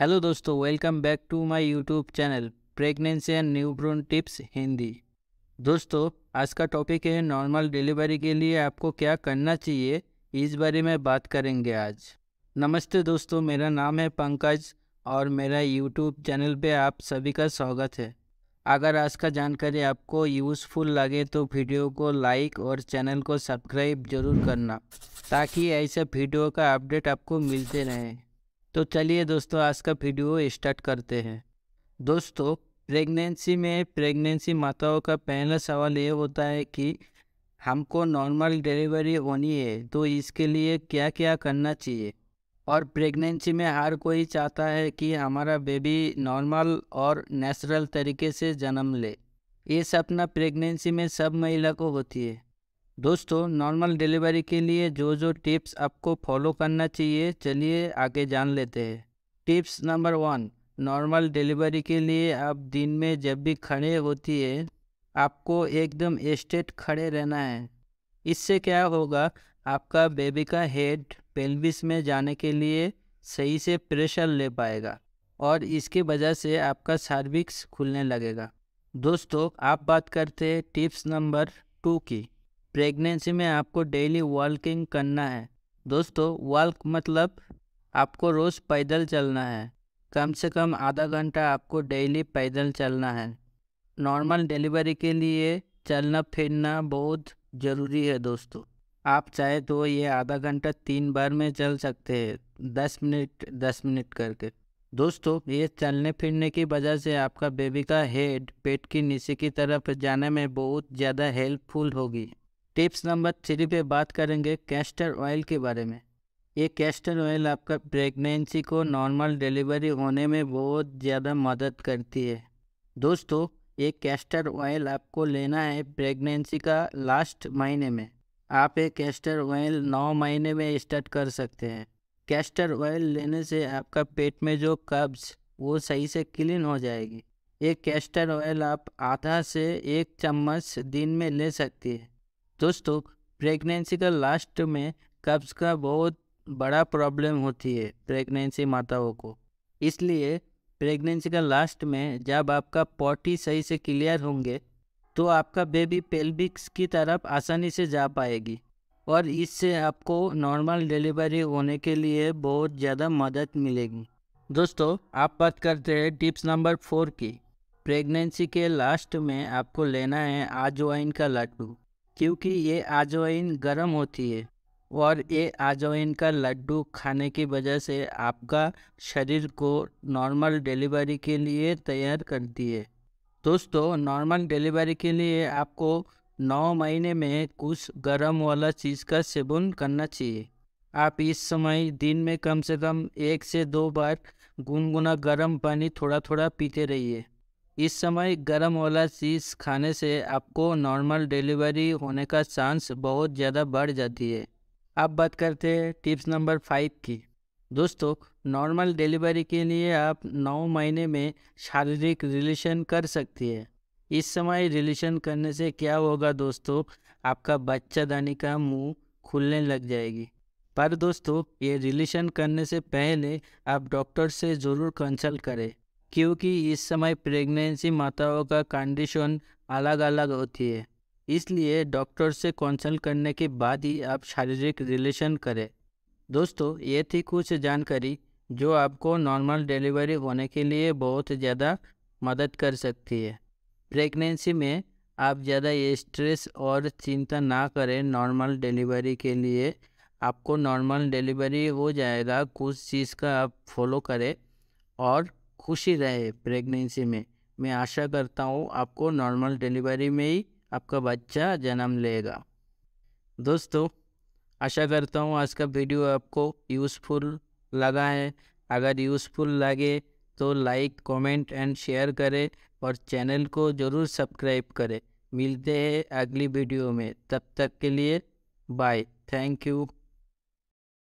Hello दोस्तों, welcome back to my YouTube channel pregnancy and newborn tips Hindi. दोस्तों, आज का टॉपिक है नॉर्मल डिलीवरी के लिए आपको क्या करना चाहिए, इस बारे में बात करेंगे आज। नमस्ते दोस्तों, मेरा नाम है पंकज और मेरा यूट्यूब चैनल पे आप सभी का स्वागत है। अगर आज का जानकारी आपको यूज़फुल लगे तो वीडियो को लाइक और चैनल को सब्सक्राइब जरूर करना ताकि ऐसे वीडियो का अपडेट आपको मिलते रहें। तो चलिए दोस्तों, आज का वीडियो स्टार्ट करते हैं। दोस्तों, प्रेगनेंसी माताओं का पहला सवाल ये होता है कि हमको नॉर्मल डिलीवरी होनी है तो इसके लिए क्या क्या करना चाहिए। और प्रेगनेंसी में हर कोई चाहता है कि हमारा बेबी नॉर्मल और नेचुरल तरीके से जन्म ले। ये सपना प्रेगनेंसी में सब महिला को होती है। दोस्तों, नॉर्मल डिलीवरी के लिए जो जो टिप्स आपको फॉलो करना चाहिए, चलिए आगे जान लेते हैं। टिप्स नंबर 1, नॉर्मल डिलीवरी के लिए आप दिन में जब भी खड़े होती है आपको एकदम स्ट्रेट खड़े रहना है। इससे क्या होगा, आपका बेबी का हेड पेल्विस में जाने के लिए सही से प्रेशर ले पाएगा और इसकी वजह से आपका सर्विक्स खुलने लगेगा। दोस्तों, आप बात करते हैं टिप्स नंबर 2 की। प्रेगनेंसी में आपको डेली वॉकिंग करना है। दोस्तों, वॉक मतलब आपको रोज़ पैदल चलना है, कम से कम आधा घंटा आपको डेली पैदल चलना है। नॉर्मल डिलीवरी के लिए चलना फिरना बहुत ज़रूरी है। दोस्तों, आप चाहे तो ये आधा घंटा 3 बार में चल सकते हैं, 10 मिनट करके। दोस्तों, ये चलने फिरने की वजह से आपका बेबी का हेड पेट के नीचे की तरफ जाने में बहुत ज़्यादा हेल्पफुल होगी। टिप्स नंबर 3 पे बात करेंगे कैस्टर ऑयल के बारे में। ये कैस्टर ऑयल आपका प्रेगनेंसी को नॉर्मल डिलीवरी होने में बहुत ज़्यादा मदद करती है। दोस्तों, ये कैस्टर ऑयल आपको लेना है प्रेगनेंसी का लास्ट महीने में। आप ये कैस्टर ऑयल 9 महीने में स्टार्ट कर सकते हैं। कैस्टर ऑयल लेने से आपका पेट में जो कब्ज वो सही से क्लीन हो जाएगी। ये कैस्टर ऑयल आप आधा से 1 चम्मच दिन में ले सकती है। दोस्तों, प्रेगनेंसी का लास्ट में कब्ज का बहुत बड़ा प्रॉब्लम होती है प्रेगनेंसी माताओं को। इसलिए प्रेगनेंसी का लास्ट में जब आपका पॉटी सही से क्लियर होंगे तो आपका बेबी पेल्विक्स की तरफ आसानी से जा पाएगी और इससे आपको नॉर्मल डिलीवरी होने के लिए बहुत ज़्यादा मदद मिलेगी। दोस्तों, आप बात करते हैं टिप्स नंबर 4 की। प्रेगनेंसी के लास्ट में आपको लेना है अजवाइन का लड्डू, क्योंकि ये अजवाइन गर्म होती है और ये अजवाइन का लड्डू खाने की वजह से आपका शरीर को नॉर्मल डिलीवरी के लिए तैयार करती है। दोस्तों, नॉर्मल डिलीवरी के लिए आपको 9 महीने में कुछ गर्म वाला चीज़ का सेवन करना चाहिए। आप इस समय दिन में कम से कम 1 से 2 बार गुनगुना गर्म पानी थोड़ा थोड़ा पीते रहिए। इस समय गर्म वाला चीज़ खाने से आपको नॉर्मल डिलीवरी होने का चांस बहुत ज़्यादा बढ़ जाती है। अब बात करते हैं टिप्स नंबर 5 की। दोस्तों, नॉर्मल डिलीवरी के लिए आप 9 महीने में शारीरिक रिलेशन कर सकती है। इस समय रिलेशन करने से क्या होगा दोस्तों, आपका बच्चादानी का मुंह खुलने लग जाएगी। पर दोस्तों, ये रिलेशन करने से पहले आप डॉक्टर से ज़रूर कंसल्ट करें, क्योंकि इस समय प्रेगनेंसी माताओं का कंडीशन अलग अलग होती है। इसलिए डॉक्टर से कंसल्ट करने के बाद ही आप शारीरिक रिलेशन करें। दोस्तों, ये थी कुछ जानकारी जो आपको नॉर्मल डिलीवरी होने के लिए बहुत ज़्यादा मदद कर सकती है। प्रेगनेंसी में आप ज़्यादा स्ट्रेस और चिंता ना करें। नॉर्मल डिलीवरी के लिए आपको नॉर्मल डिलीवरी हो जाएगा, कुछ चीज़ का आप फॉलो करें और खुशी रहे प्रेगनेंसी में। मैं आशा करता हूँ आपको नॉर्मल डिलीवरी में ही आपका बच्चा जन्म लेगा। दोस्तों, आशा करता हूँ आज का वीडियो आपको यूज़फुल लगा है। अगर यूज़फुल लगे तो लाइक, कमेंट एंड शेयर करें और चैनल को ज़रूर सब्सक्राइब करें। मिलते हैं अगली वीडियो में, तब तक के लिए बाय। Thank you.